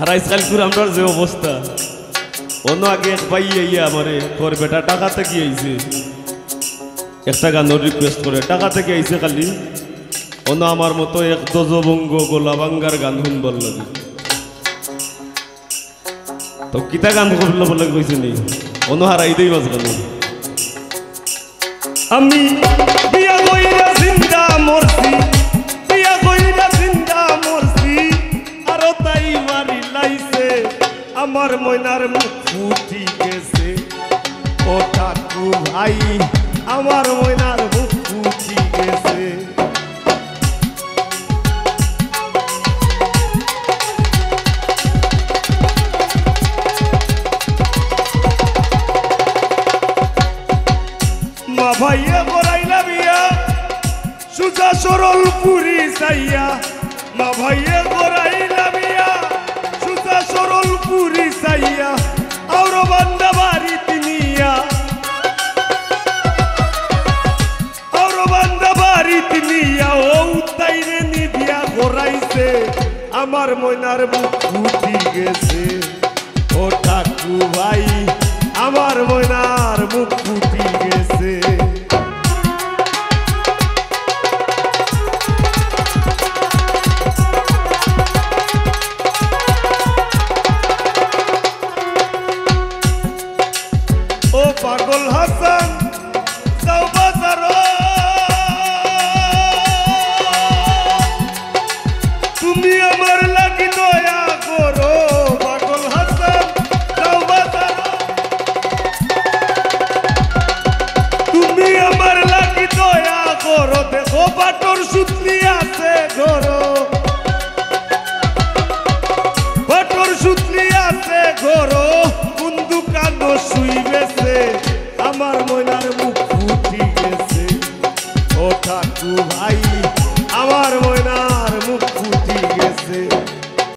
আর আজকাল আমার যে অবস্থা, অন্য আগে এক ভাই আইয়া আমার তোর বেটা টাকা থেকে আইছে, একটা গানের রিকোয়েস্ট করে, টাকা থেকে আইছে খালি, অন্য আমার মতো এক দজবঙ্গ গোলাবাঙ্গার গান শুনবার লাগে। তো কিতা গান বললে কইছে নি, অন্য হারাই দেই মাঝ গান। আমি বিয়া কইরা জিন্দা মরছি, বিয়া কইরা জিন্দা মরছি, আর তাই মারি লাইছে আমার মইনার মুখ ফুটি গেছে। ও কাকু ভাই আমার মইনার মুখ ফুটি গেছে। ভাইয়া করাইলা বিয়া সুজা সরল পুরি চাইয়া, মা ভাইয়া করাইলা বিয়া সুজা সরল পুরি চাইয়া, আর বান্দা বাড়ি তিনিয়া, আর বান্দা বাড়ি তিনিয়া, ও তাইরে নিদিয়া করাইছে আমার মইনার মুখ ফুটি গেছে। ও ঠাকু ভাই আমার মইনার মুখ ফুটি গেছে। আমার মইনার মুখ ফুটি গেছে। ও ঠাকুর ভাই